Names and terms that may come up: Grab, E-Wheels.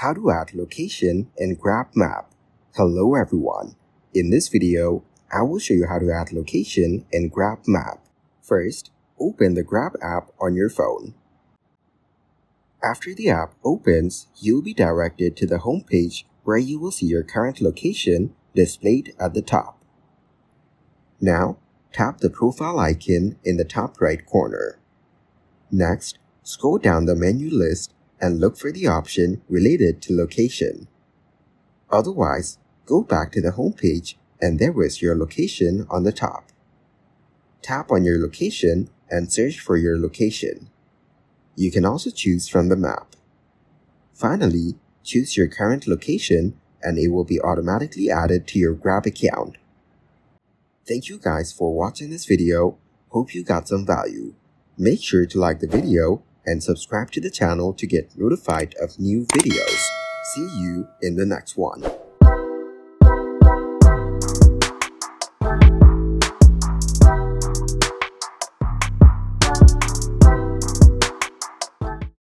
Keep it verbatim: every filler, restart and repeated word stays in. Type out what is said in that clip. How to add location in Grab Map. Hello everyone. In this video, I will show you how to add location in Grab Map. First, open the Grab app on your phone. After the app opens, you'll be directed to the home page where you will see your current location displayed at the top. Now, tap the profile icon in the top right corner. Next, scroll down the menu list and look for the option related to location. Otherwise, go back to the home page and there is your location on the top. Tap on your location and search for your location. You can also choose from the map. Finally, choose your current location and it will be automatically added to your Grab account. Thank you guys for watching this video. Hope you got some value. Make sure to like the video and subscribe to the channel to get notified of new videos. See you in the next one.